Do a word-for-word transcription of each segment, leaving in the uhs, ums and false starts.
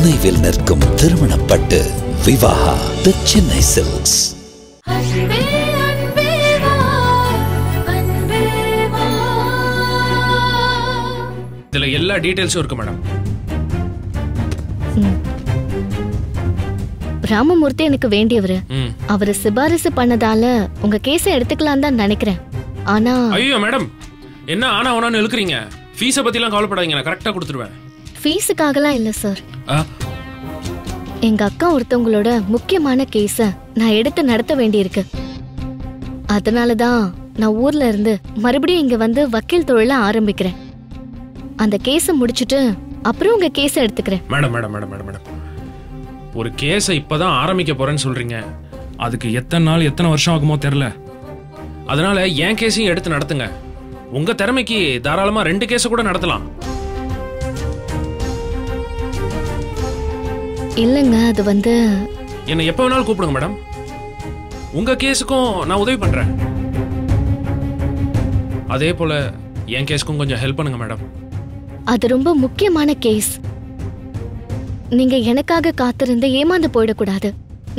Chennai Nirkum Thiruvanapattu Vivaha The Chennai Silks. There are all details, madam. Ramamurthy எனக்கு வேண்டியவர். அவரை சிபாரிசு பண்ணதால உங்க கேஸை எடுத்துக்கலாம் தான் நினைக்கிறேன். ஆனா ஐயோ மேடம், என்ன ஆனா ஓனான்னு இழுக்குறீங்க? ஃபீஸை பத்திலாம் கவலைப்படாதீங்க, நான் கரெக்ட்டா கொடுத்துடுவேன். ஃபீஸுக்காகலாம் இல்ல சார். எங்க அக்கா ஒருத்தங்களோட முக்கியமான கேஸை நான் எடுத்து நடத்த வேண்டியிருக்கு. அதனால தான் நான் ஊர்ல இருந்து மறுபடியும் இங்க வந்து வக்கீல் தொழிலை ஆரம்பிக்கிறேன். அந்த கேஸை முடிச்சிட்டு அப்புறம் உங்க கேஸை எடுத்துக்கிறேன். மேடம் மேடம் மேடம் மேடம் ஒரு கேஸை இப்பதான் ஆரம்பிக்க போறேன்னு சொல்றீங்க. அதுக்கு எத்தனை நாள் எத்தனை வருஷம் ஆகுமோ தெரியல. அதனால ஏன் கேஸையும் எடுத்து நடத்துங்க. உங்க திறமைக்கு தாராளமா ரெண்டு கேஸை கூட நடத்தலாம். இல்லங்க, அது வந்து என்ன எப்ப வேணாலும் கூப்பிடுங்க மேடம். உங்க கேஸுக்கும் நான் உதவி பண்றேன். அதே போல என் கேஸுக்கும் கொஞ்சம் ஹெல்ப் பண்ணுங்க மேடம். அது ரொம்ப முக்கியமான கேஸ். நீங்க எனக்காக காத்திருந்து ஏமாந்து போயிடக்கூடாது.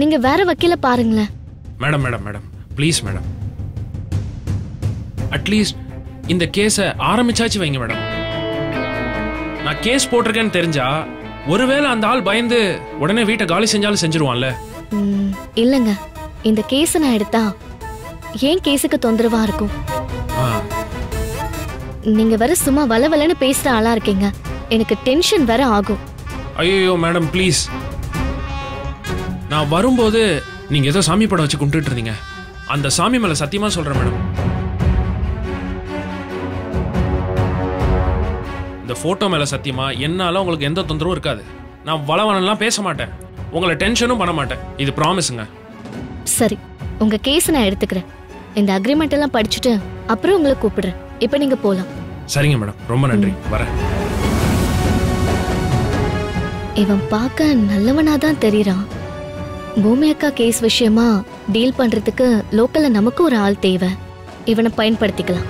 நீங்க வேற வக்கீல பாருங்களேன். Madam madam madam please madam, at least இந்த கேஸை ஆரம்பிச்சாச்சு வைங்க மேடம். நான் கேஸ் போட்டிருக்கேன்னு தெரிஞ்சா ஒருவேளை அந்த ஆள் பயந்து உடனே வீட்டை காலி செஞ்சாலும் செஞ்சிருவான்ல. இல்லங்க, இந்த கேஸை நான் எடுத்தா ஏன் கேஸுக்கு தொந்தரவா இருக்கும். நீங்க வேற சும்மா வலவலன்னு பேசுற ஆளா இருக்கீங்க. எனக்கு டென்ஷன் வேற ஆகும். ஐயோ மேடம் ப்ளீஸ், நான் வரும்போது நீங்க ஏதோ சாமி படம் வச்சு கும்பிட்டு இருந்தீங்க. அந்த சாமி மேல சத்தியமா சொல்றேன் மேடம், இந்த போட்டோ மேல சத்தியமா என்னால உங்களுக்கு எந்த தொந்தரவும் இருக்காது. நான் வளவனெல்லாம் பேச மாட்டேன், உங்களை டென்ஷனும் பண்ண மாட்டேன். இது ப்ராமிஸுங்க. சரி, உங்க கேஸ் நான் எடுத்துக்கிறேன். இந்த அக்ரிமெண்ட் எல்லாம் படிச்சுட்டு அப்புறம் உங்களை கூப்பிடுறேன். இப்ப நீங்க போலாம். சரிங்க மேடம், ரொம்ப நன்றி. வரேன். இவன் பார்க்க நல்லவனா தான் தெரியுறான். பூமி அக்கா கேஸ் விஷயமா டீல் பண்றதுக்கு லோக்கல்ல நமக்கு ஒரு ஆள் தேவை. இவனை பயன்படுத்திக்கலாம்.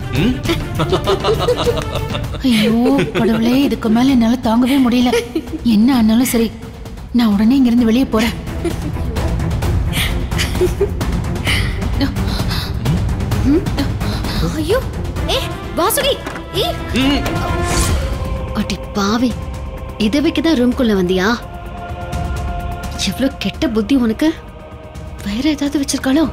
ஐயோ கடவுளே, இதுக்கு மேல என்னால தாங்கவே முடியல. என்ன ஆனாலும் சரி, நான் உடனே இங்கிருந்து வெளியே போறேன். ஐயோ ஏ வாசுகி, அடி பாவி, இதை வைக்கதான் ரூம்குள்ள வந்தியா? எவ்வளோ கெட்ட புத்தி உனக்கு. வேற ஏதாவது வச்சிருக்காளோ?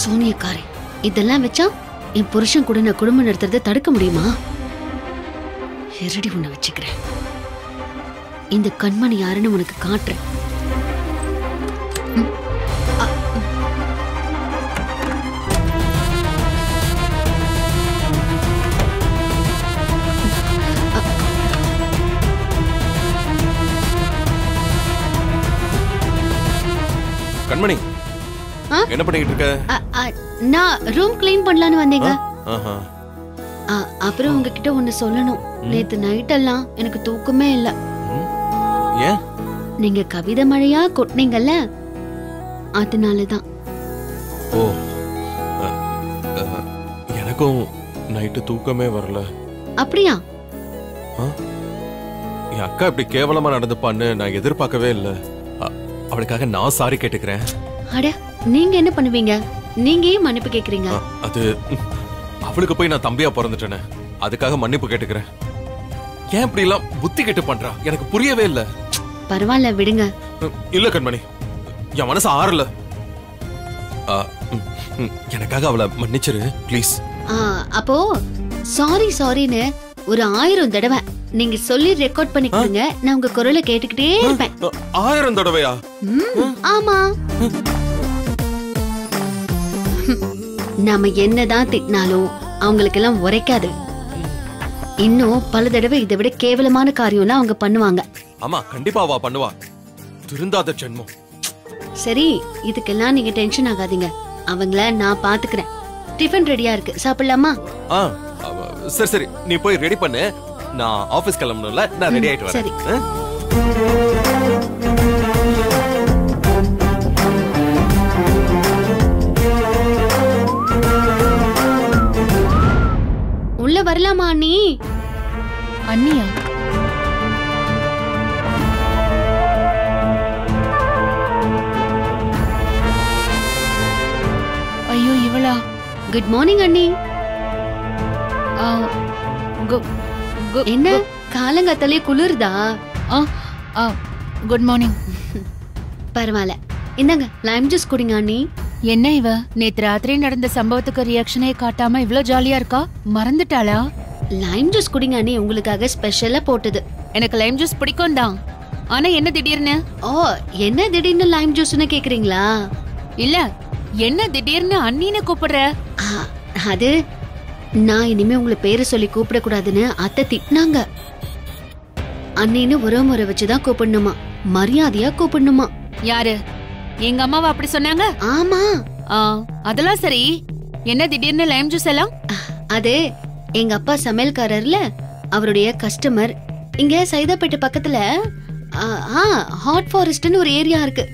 சோனியக்காரி, இதெல்லாம் வச்சா என் புருஷன் கூட நான் குடும்பம் நடத்துறதை தடுக்க முடியுமா? எரடி உன்னை வச்சுக்கிறேன். இந்த கண்மணி யாருன்னு உனக்கு காட்டுறேன். கண்மணி என்ன பண்ணிட்டு இருக்க? நான் ரூம் க்ளீன் பண்ணலாம்னு வந்தேங்க. அப்புறம் உங்ககிட்ட ஒன்னு சொல்லணும். நேத்து நைட் எல்லாம் எனக்கு தூக்கமே இல்ல. ஏன்? நீங்க கவிதை மழையா கொட்டினீங்கல்ல, அதனாலதான். ஓ, எனக்கும் நைட்டு தூக்கமே வரல. அப்படியா? என் அக்கா இப்படி கேவலமா நடந்துப்பான்னு நான் எதிர்பார்க்கவே இல்லை. அவளுக்காக நான் சாரி கேட்டுக்கிறேன். அட, நீங்க என்ன பண்ணுவீங்க? நீங்க ஏன் மன்னிப்பு கேக்குறீங்க? அது அவளுக்கு போய் நான் தம்பியா பிறந்துட்டேனே, அதுக்காக மன்னிப்பு கேட்டுக்கிறேன். ஏன் இப்படி எல்லாம் புத்தி கேட்டு பண்றா? எனக்கு புரியவே இல்லை. பரவாயில்ல, விடுங்க. இல்ல கண்மணி, என் மனசு ஆறல. எனக்காக அவளை மன்னிச்சிரு ப்ளீஸ். அப்போ சாரி சாரின்னு ஒரு ஆயிரம் தடவை நீங்க சொல்லி ரெக்கார்ட் பண்ணிக்கோங்க. நான் உங்க குரலை கேட்டுக்கிட்டே இருப்பேன். ஆயிரம் தடவையா? ஆமா. நாம என்னதான் திட்டினாலும் அவங்களுக்கு எல்லாம் உரைக்காது. இன்னும் பல தடவை இதை விட கேவலமான காரியம்லாம் அவங்க பண்ணுவாங்க. ஆமா, கண்டிப்பாவா பண்ணுவா, திருந்தாத ஜென்மம். சரி, இதுக்கெல்லாம் நீங்க டென்ஷன் ஆகாதீங்க. அவங்கள நான் பாத்துக்கிறேன். டிஃபன் ரெடியா இருக்கு, சாப்பிடலாமா? சரி சரி, நீ போய் ரெடி பண்ணு. நான் ஆபீஸ் கிளம்பணும்ல, நான் ரெடி ஆயிட்டு வரேன். உள்ள வரலாமா அண்ணி? அண்ணியா? ஐயோ இவளா? குட் மார்னிங் அண்ணி. என்ன காலங்காத்தாலே குளிர்தா? Good morning. பரவாயில்ல, என்னங்க லைம் ஜூஸ் குடிங்க அண்ணி. என்ன இவ நேற்று ராத்திரி நடந்த சம்பவத்துக்கு ரியாக்ஷனே காட்டாம இவ்ளோ ஜாலியா இருக்கா? மறந்துட்டாளா? லைம் ஜூஸ் குடிங்க அண்ணி, உங்களுக்காக ஸ்பெஷலா போட்டது. எனக்கு லைம் ஜூஸ் பிடிக்கும் தான், ஆனா என்ன திடீர்னு? ஓ, என்ன திடீர்னு லைம் ஜூஸ்னு கேக்குறீங்களா? இல்ல, என்ன திடீர்னு அண்ணின்னு கூப்பிடுற? அது நான் இனிமே உங்களை பேரை சொல்லி கூப்பிடக்கூடாதுன்னு அத்தை திட்டினாங்க. அண்ணின்னு ஒரே முறை வச்சுதான் கூப்பிடணுமா, மரியாதையா கூப்பிடணுமா. யாரு? எங்க அம்மாவா அப்படி சொன்னாங்க? ஆமா. அதெல்லாம் சரி, என்ன திடீர்னு லைம் ஜூஸ் எல்லாம்? அது எங்க அப்பா சமையல்காரர்ல, அவருடைய கஸ்டமர். இங்க சைதாப்பேட்டை பக்கத்துல ஹாட் ஃபாரஸ்ட்னு ஒரு ஏரியா இருக்கு.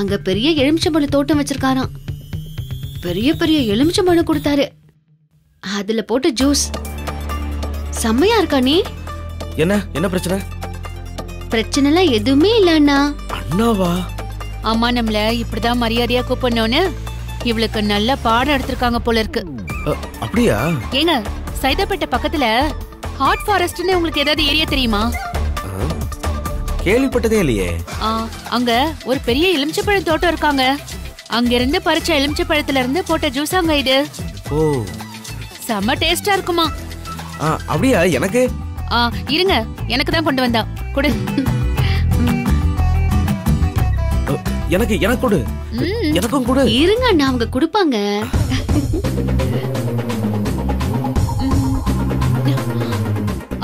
அங்க பெரிய எலுமிச்சம்பழ தோட்டம் வச்சிருக்காராம். பெரிய பெரிய எலுமிச்சம்பழம் கொடுத்தாரு, அதுல போட்டு ஜூஸ். செம்மையா இருக்கா நீ? என்ன என்ன பிரச்சனை? பிரச்சனை எதுவுமே இல்ல அண்ணா. அண்ணாவா? ஆமா, நம்மள இப்படிதான் மரியாதையா கூப்பிடணும்னு இவளுக்கு நல்ல பாடம் எடுத்திருக்காங்க போல இருக்கு. அப்படியா? ஏங்க, சைதாப்பேட்டை பக்கத்துல ஹாட் ஃபாரஸ்ட்னு உங்களுக்கு ஏதாவது ஏரியா தெரியுமா? கேள்விப்பட்டதே இல்லையே. அங்க ஒரு பெரிய எலுமிச்சப்பழம் தோட்டம் இருக்காங்க. அங்க இருந்து பறிச்ச எலுமிச்சப்பழத்துல இருந்து போட்ட ஜூஸ் அங்க இது. ஓ, செம டேஸ்டா இருக்குமா? அப்படியே எனக்கு இருங்க, எனக்கு தான் கொண்டு வந்தா கொடு. எனக்கு எனக்கு கொடு. எனக்கும் கொடு. இருங்க, நான் அவங்க கொடுப்பாங்க.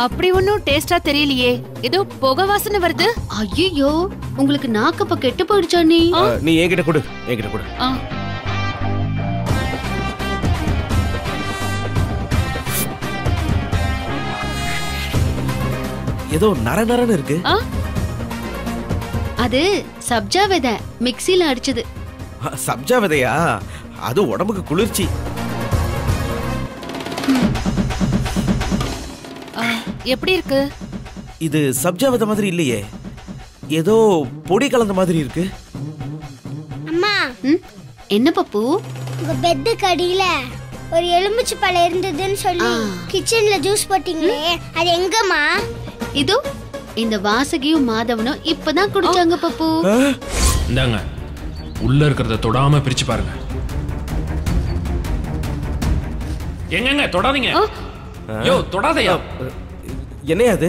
அப்படி ஒன்னும் டேஸ்டா தெரியலையே, ஏதோ புகை வாசனை வருது. ஐயோ, உங்களுக்கு நாக்கப்ப கெட்டு போயிடுச்சா? நீ நீ என்கிட்ட கொடு, என்கிட்ட கொடு. ஏதோ நர நரன்னு இருக்கு. அது சப்ஜா விதை, மிக்ஸில அடிச்சது. சப்ஜா விதையா? அது உடம்புக்கு குளிர்ச்சி. எப்படி இருக்கு இது? சப்ஜா விதை மாதிரி இல்லையே, ஏதோ பொடி கலந்த மாதிரி இருக்கு. அம்மா, என்ன பப்பு? உங்க பெட் கடியில ஒரு எலுமிச்சை பழம் இருந்ததுன்னு சொல்லி கிச்சன்ல ஜூஸ் போட்டீங்களே, அது எங்கம்மா? இது இந்த வாசகியும் மாதவனும் இப்பதான் குடிச்சாங்க பப்பு. இந்தாங்க, உள்ள இருக்கிறத தொடாம பிரிச்சு பாருங்க. எங்கங்க தொடாதீங்க. யோ, தொடாதயா. என்னையா அது?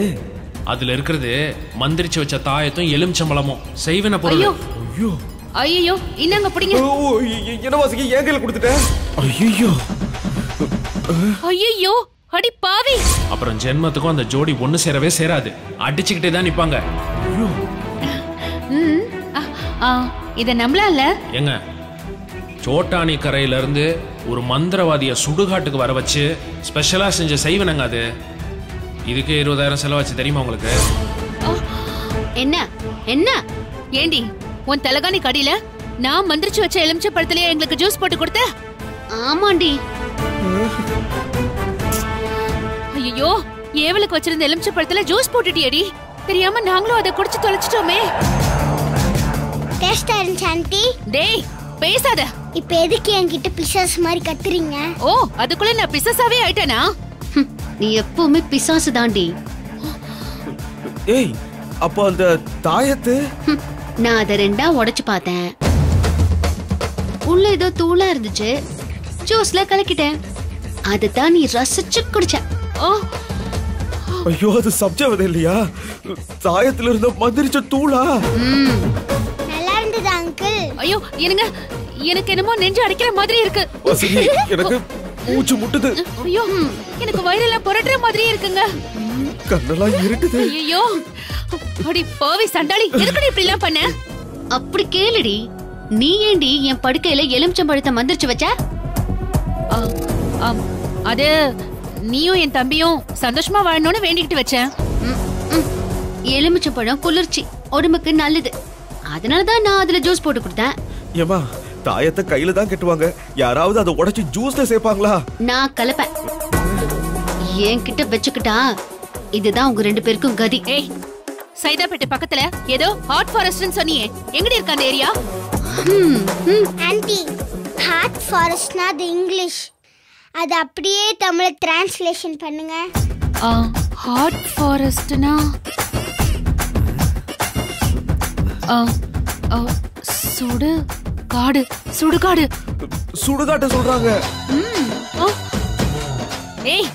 அதுல இருக்கிறது மந்திரிச்சு வச்ச தாயத்தும் எலுமிச்சம்பழமும் செய்வன பொருள். ஐயோ ஐயோ, என்னங்க பிடிங்க. என்ன வாசிக்கு ஏங்கல கொடுத்துட்டேன். ஐயோ ஐயோ, அடி பாவி. அப்புறம் ஜென்மத்துக்கும் அந்த ஜோடி ஒண்ணு சேரவே சேராது, அடிச்சுக்கிட்டே தான் நிப்பாங்க. இத நம்மளால ஏங்க சோட்டானி கரையில இருந்து ஒரு மந்திரவாதிய சுடுகாட்டுக்கு வர வச்சு ஸ்பெஷலா செஞ்ச செய்வனங்க அது. இதுக்கு இருபதாயிரம் செலவாச்சு தெரியுமா உங்களுக்கு? என்ன என்ன ஏண்டி உன் தலகாணி கடியில நான் மந்திரிச்சு வச்ச எலுமிச்சை பழத்திலேயே எங்களுக்கு ஜூஸ் போட்டு கொடுத்த? ஆமாண்டி. ஐயோ, ஏவலுக்கு வச்சிருந்த எலுமிச்சை பழத்தில ஜூஸ் போட்டுட்டியேடி. தெரியாம நாங்களும் அதை குடிச்சு தொலைச்சிட்டோமே. டேஸ்டா இருந்துச்சு ஆண்டி. டேய் பேசாத. இப்ப எதுக்கு என்கிட்ட பிசாசு மாதிரி கத்துறீங்க? ஓ, அதுக்குள்ள நான் பிசாசாவே ஆயிட்டேனா? நீ எப்பவுமே பிசாசு தாண்டி. ஏய், அப்ப அந்த தாயத்து நான் அத ரெண்டா உடைச்சு பார்த்தேன். உள்ள ஏதோ தூளா இருந்துச்சு, ஜூஸ்ல கலக்கிட்டேன். அதுதான் நீ ரசிச்சு குடிச்ச. ஐயோ, அது சப்ஜாவது இல்லையா? தாயத்துல இருந்த மந்திரிச்ச தூளா நல்லா இருந்தது அங்கிள். ஐயோ, என்னங்க, எனக்கு என்னமோ நெஞ்சு அடைக்கிற மாதிரி இருக்கு. எனக்கு மூச்சு முட்டுது. ஐயோ, எனக்கு வயிறெல்லாம் புரட்டுற மாதிரி இருக்குங்க. கண்ணெல்லாம் இருட்டுது. ஐயோ, அப்படி பாவி சண்டாளி, எதுக்கு இப்படி எல்லாம் பண்ண? அப்படி கேளுடி, நீ ஏண்டி என் படுக்கையில எலுமிச்சம்பழத்தை மந்திரிச்சு வச்ச? அது நீயும் என் தம்பியும் சந்தோஷமா வாழணும்னு வேண்டிக்கிட்டு வச்சேன். எலுமிச்சம்பழம் குளிர்ச்சி, உடம்புக்கு நல்லது. அதனாலதான் நான் அதுல ஜூஸ் போட்டு கொடுத்தேன். ஏமா, தாயத்தை கையில தான் கெட்டுவாங்க. யாராவது அதை உடைச்சு ஜூஸ்ல சேர்ப்பாங்களா? நான் கலப்பேன். என்கிட்ட வச்சுக்கிட்டா இதுதான் உங்க ரெண்டு பேருக்கும் கதி. ஏய், சைதாப்பேட்டை பக்கத்துல ஏதோ ஹாட் ஃபாரஸ்ட்னு சொன்னியே, எங்கடி இருக்கு அந்த ஏரியா? ம் ம் ஆன்ட்டி, ஹாட் ஃபாரஸ்ட்னா தி இங்கிலீஷ். அது அப்படியே தமிழ்ல டிரான்ஸ்லேஷன் பண்ணுங்க. ஆ, ஹாட் ஃபாரஸ்ட்னா ஆ ஆ சுடு காடு. சுடுகாடு. சுடுகாட்ட சொல்றாங்க. ம். ஏய்,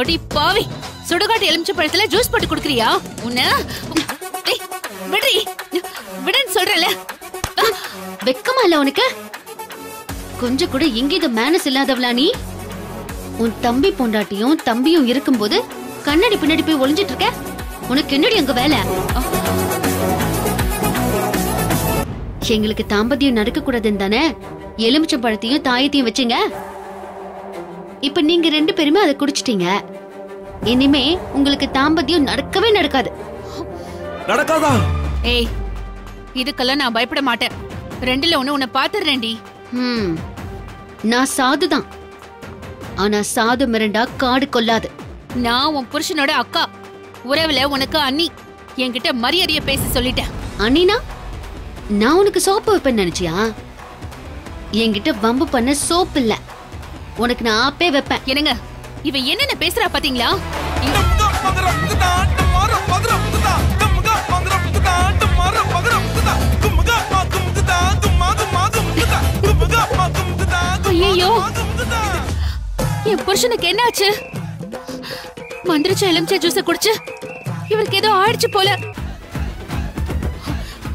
ஓடி பாவி, சுடுகாட்டு எலுமிச்சை பழத்துல ஜூஸ் போட்டு குடிக்கறியா? உன்ன டேய் விடுடி, விடுன்னு சொல்றல. வெக்கமா இல்ல உனக்கு? கொஞ்சம் கூட இங்க மேனஸ் இல்லாதவளா நீ? உன் தம்பி பொண்டாட்டியும் தம்பியும் இருக்கும்போது கண்ணாடி பின்னாடி போய் ஒளிஞ்சிட்டு இருக்க? உனக்கு என்னடி அங்க வேலை? எங்களுக்கு தாம்பத்தியம் நடக்க கூடாதுன்னு தானே எலுமிச்சை பழத்தையும் தாயத்தையும் வச்சுங்க. இப்ப நீங்க ரெண்டு பேருமே அதை குடிச்சிட்டீங்க. இனிமே உங்களுக்கு தாம்பத்தியம் நடக்கவே நடக்காது. நடக்காதா? ஏய், இதுக்கெல்லாம் நான் பயப்பட மாட்டேன். ரெண்டுல ஒண்ணு உன்னை பாத்துறேன்டி. ம், நான் சாதுதான். ஆனா சாது மிரண்டா காடு கொல்லாது. நான் உன் புருஷனோட அக்கா, உறவுல உனக்கு அண்ணி. என்கிட்ட மரியாதைய பேசி சொல்லிட்டேன். அண்ணினா நான் உனக்கு சோப்பு வைப்பேன்னு நினைச்சியா? என்கிட்ட வம்பு பண்ண சோப்பு இல்ல, உனக்கு நான் ஆப்பே வைப்பேன். என்னங்க இவ என்னென்ன பேசுறா பாத்தீங்களா? என் புருஷனுக்கு என்ன ஆச்சு? மந்திரிச்ச எலுமிச்சை ஜூஸ குடிச்சு இவருக்கு ஏதோ ஆயிடுச்சு போல.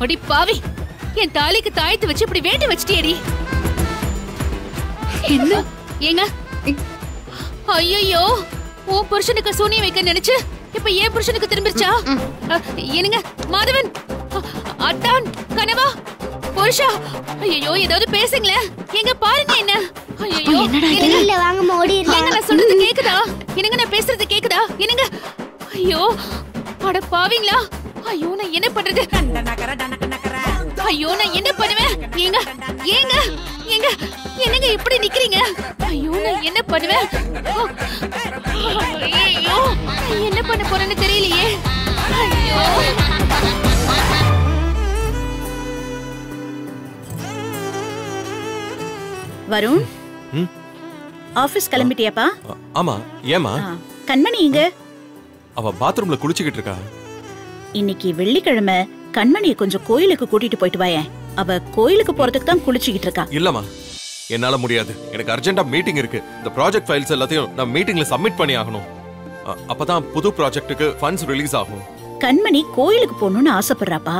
அடி பாவி, என் தாலிக்கு தாயத்து வச்சு இப்படி வேண்டி வச்சிட்டேடி. என்ன ஏங்க? ஐயோ, உன் புருஷனுக்கு சூனியம் வைக்க நினைச்சு இப்ப ஏன் புருஷனுக்கு திரும்பிருச்சா? என்னங்க மாதவன், அத்தான், கனவா, புருஷா, ஐயோ ஏதாவது பேசுங்களே. எங்க பாருங்க என்ன. ஐயோ இல்ல, வாங்க ஓடிடலாம். நான் சொல்றது கேக்குதா? என்னங்க நான் பேசுறது கேக்குதா? என்னங்க? ஐயோ அட பாவீங்களா. ஐயோ நான் என்ன பண்றது? ஐயோ நான் என்ன பண்ணுவேன்? ஏங்க ஏங்க ஏங்க என்னங்க இப்படி நிக்கிறீங்க? ஐயோ நான் என்ன பண்ணுவேன்? ஐயோ என்ன பண்ண போறேன்னு தெரியலையே. ஐயோ வருண், ஆபீஸ் கிளம்பிட்டியாப்பா? ஆமா. ஏமா கண்மணி இங்க? அவ பாத்ரூம்ல குளிச்சிட்டு இருக்கா. இன்னைக்கு வெள்ளிக்கிழமை, கண்மணியை கொஞ்சம் கோயிலுக்கு கூட்டிட்டு போயிட்டு வாயேன். அவ கோயிலுக்கு போறதுக்கு தான் குளிச்சிட்டு இருக்கா. இல்லமா, என்னால முடியாது. எனக்கு அர்ஜென்ட்டா மீட்டிங் இருக்கு. இந்த ப்ராஜெக்ட் ஃபைல்ஸ் எல்லாத்தையும் நான் மீட்டிங்ல சப்மிட் பண்ணி ஆகணும். அப்பதான் புது ப்ராஜெக்ட்டுக்கு ஃபண்ட்ஸ் ரிலீஸ் ஆகும். கண்மணி கோயிலுக்கு போகணும்னு ஆசைப்படுறாப்பா,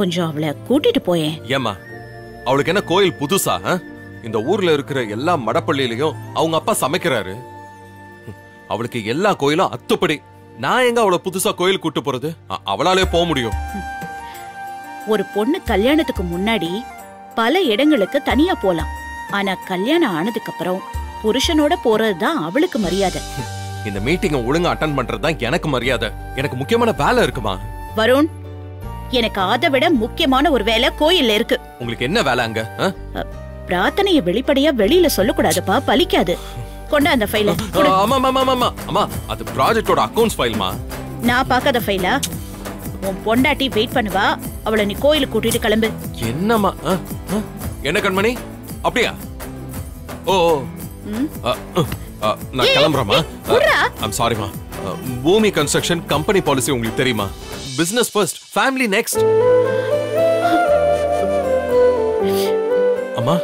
கொஞ்சம் அவளை கூட்டிட்டு போயேன். ஏமா, அவளுக்கு என்ன கோயில் புதுசா? இந்த ஊர்ல இருக்கிற எல்லா மடப்பள்ளியிலயும் அவங்க அப்பா சமைக்கிறாரு. அவளுக்கு எல்லா கோயிலும் அத்துப்படி. நான் எங்க அவளை புதுசா கோயில் கூட்டு போறது? அவளாலே போக முடியும். ஒரு பொண்ணு கல்யாணத்துக்கு முன்னாடி பல இடங்களுக்கு தனியா போலாம். ஆனா கல்யாணம் ஆனதுக்கு அப்புறம் புருஷனோட போறதுதான் அவளுக்கு மரியாதை. இந்த மீட்டிங் ஒழுங்கா அட்டெண்ட் பண்றதுதான் எனக்கு மரியாதை. எனக்கு முக்கியமான வேலை இருக்குமா? வருண், எனக்கு அதை விட முக்கியமான ஒரு வேலை கோயில்ல இருக்கு. உங்களுக்கு என்ன வேலை அங்க? பிரார்த்தனையை வெளிப்படையா வெளியில சொல்லக்கூடாதுப்பா, பலிக்காது. கொண்டா அந்த ஃபைல. அம்மா அம்மா அம்மா அம்மா அது ப்ராஜெக்ட்டோட அக்கவுண்ட்ஸ் ஃபைல்மா. நான் பார்க்காத ஃபைலா? உன் பொண்டாட்டி வெயிட் பண்ணுவா, அவளை நீ கோயிலுக்கு கூட்டிட்டு கிளம்பு. என்னம்மா? என்ன கண்மணி அப்படியா? ஓ நான் கிளம்புறமா. ஐம் சாரிமா. பூமி கன்ஸ்ட்ரக்ஷன் கம்பெனி பாலிசி உங்களுக்கு தெரியுமா? Business first, family next. அம்மா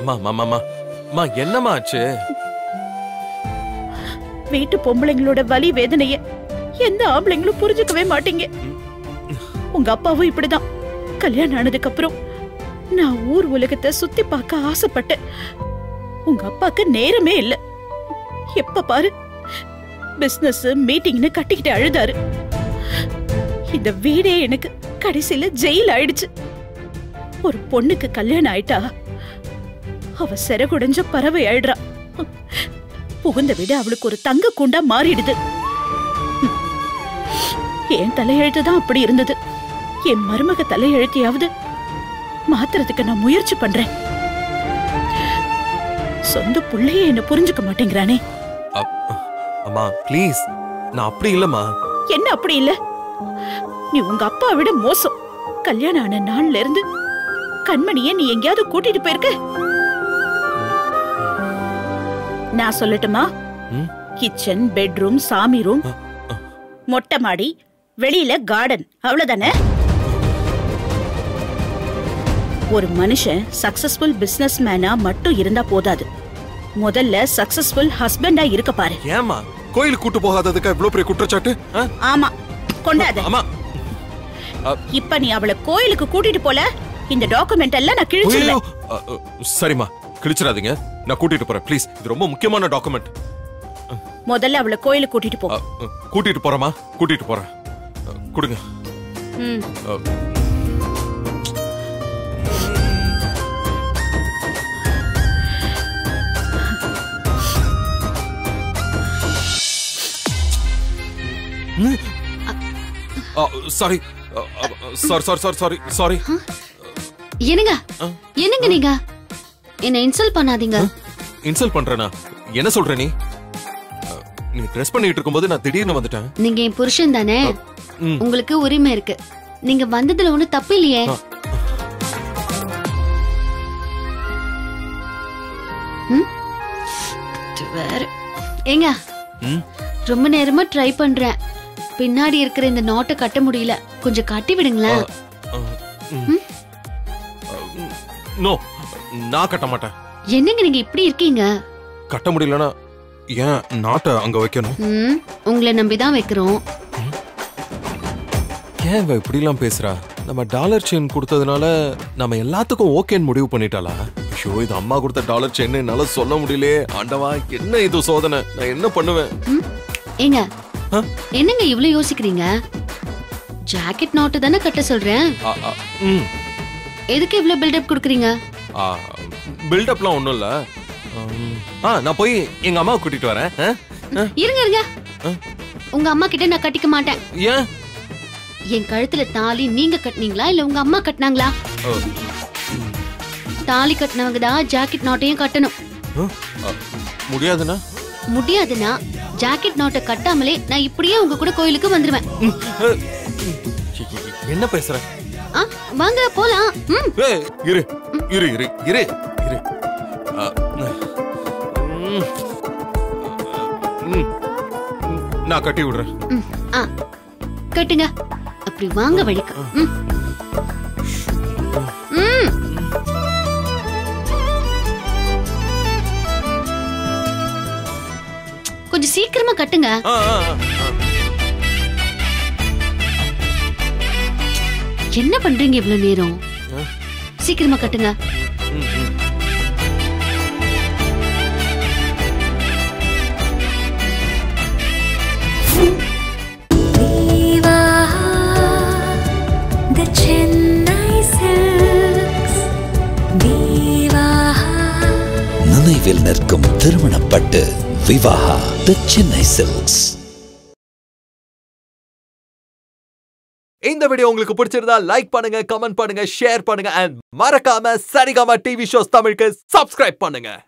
அம்மா அம்மா அம்மா அம்மா என்னம்மா ஆச்சு? வீட்டு பொம்பளைங்களோட வலி வேதனையை எந்த ஆம்பளைங்களும் புரிஞ்சுக்கவே மாட்டீங்க. உங்க அப்பாவும் இப்படிதான். கல்யாணம் ஆனதுக்கு அப்புறம் நான் ஊர் உலகத்தை சுத்தி பார்க்க ஆசைப்பட்டேன். உங்க அப்பாக்கு நேரமே இல்ல. எப்ப பாரு பிசினஸ் மீட்டிங்னு கட்டிக்கிட்டு அழுதாரு. இந்த வீடே எனக்கு கடைசியில ஜெயில் ஆயிடுச்சு. ஒரு பொண்ணுக்கு கல்யாணம் ஆயிட்டா அவ செரகுடைஞ்ச பறவை ஆயிடுறா. புகுந்த வீடு அவளுக்கு ஒரு தங்க கூண்டா மாறிடுது. என் தலையெழுத்துதான் அப்படி இருந்தது. என் மருமக தலையெழுத்தையாவது மாத்துறதுக்கு நான் முயற்சி பண்றேன். சொந்த புள்ளையே என்ன புரிஞ்சுக்க மாட்டேங்கிறானே. அம்மா ப்ளீஸ், நான் அப்படி இல்லம்மா. என்ன அப்படி இல்ல? நீ உங்க அப்பா விட மோசம். கல்யாணம் ஆன நாள்ல இருந்து கண்மணியே நீ எங்கயாவது கூட்டிட்டு போயிருக்க. நான் சொல்லட்டுமா? கிச்சன், பெட்ரூம், சாமி ரூம், மொட்டை மாடி, வெளியில கார்டன், அவ்வளவுதானே. ஒரு மனுஷன் சக்சஸ்ஃபுல் பிசினஸ் மேனா மட்டும் இருந்தா போதாது, முதல்ல சக்சஸ்ஃபுல் ஹஸ்பண்டா இருக்க பாரு. ஏமா கோயில் கூட்டி போகாததுக்கு இவ்ளோ பெரிய குற்றச்சாட்டு? ஆமா கொண்டாத. ஆமா இப்ப நீ அவளை கோயிலுக்கு கூட்டிட்டு போல. இந்த டாக்குமெண்ட் எல்லாம் நான் கிழிச்சிடுறேன். சரிமா கிழிச்சிராதீங்க, நான் கூட்டிட்டு போறேன் ப்ளீஸ். இது ரொம்ப முக்கியமான டாக்குமெண்ட். முதல்ல அவளை கோயிலுக்கு கூட்டிட்டு போ. கூட்டிட்டு போறமா? கூட்டிட்டு போறேன். கொடுங்க. ம் sorry sorry sorry sorry sorry. என்னங்க என்னங்க நீங்க என்ன இன்சல்ட் பண்ணாதீங்க. இன்சல்ட் பண்றேனா? என்ன சொல்ற நீ? நீ ட்ரெஸ் பண்ணிட்டு இருக்கும்போது நான் திடீர்னு வந்துட்டேன். நீங்க என் புருஷன் தானே, உங்களுக்கு உரிமை இருக்கு. நீங்க வந்ததுல ஒண்ணு தப்பு இல்லையே. ஏங்க ரொம்ப நேரமா ட்ரை பண்றேன், பின்னாடி இருக்கிற இந்த நாட்டை கட்ட முடியல. கொஞ்சம் கட்டி விடுங்களேன். நோ, நான் கட்ட மாட்டேன். என்னங்க நீங்க இப்படி இருக்கீங்க? கட்ட முடியலனா ஏன் நாட்டை அங்க வைக்கணும்? உங்களை நம்பி தான் வைக்கிறோம். ஏன் இப்படி எல்லாம் பேசுறா? நம்ம டாலர் செயின் கொடுத்ததுனால நம்ம எல்லாத்துக்கும் ஓகேன்னு முடிவு பண்ணிட்டாளா? ஐயோ, இது அம்மா கொடுத்த டாலர் செயின், என்னால சொல்ல முடியல. ஆண்டவா, என்ன இது சோதனை? நான் என்ன பண்ணுவேன்? ஏங்க என்னங்க இவ்ளோ யோசிக்கிறீங்க? ஜாக்கெட் நாட் தான கட்ட சொல்றேன். எதுக்கு இவ்ளோ பில்ட் அப் கொடுக்குறீங்க? பில்ட் அப்லாம் ஒண்ணும் இல்ல. நான் போய் எங்க அம்மா கூட்டிட்டு வரேன். இருங்க இருங்க, உங்க அம்மா கிட்ட நான் கட்டிக்க மாட்டேன். ஏன்? என் கழுத்துல தாலி நீங்க கட்டினீங்களா இல்ல உங்க அம்மா கட்டினாங்களா? தாலி கட்டினவங்க தான் ஜாக்கெட் நாட்டையும் கட்டணும். முடியாதுனா முடியாதுனா ஜாக்கெட் நாட்டை கட்டாமலே நான் இப்படியே உங்க கூட கோயிலுக்கு வந்துருவேன். என்ன பேசுற? வாங்க போலாம். இரு இரு இரு இரு இரு. நான் கட்டி விடுறேன். கட்டுங்க, அப்படி வாங்க வழிக்கு. கொஞ்சம் சீக்கிரமா கட்டுங்க. என்ன பண்றீங்க இவ்வளவு நேரம்? சீக்கிரமா கட்டுங்க. நினைவில் நிற்கும் திருமணப்பட்டு விவாஹா, the Chennai Silks. இந்த வீடியோ உங்களுக்கு பிடிச்சிருந்தா லைக் பண்ணுங்க, கமெண்ட் பண்ணுங்க, ஷேர் பண்ணுங்க and மறக்காம சரிகமா டிவி ஷோஸ் தமிழுக்கு subscribe பண்ணுங்க.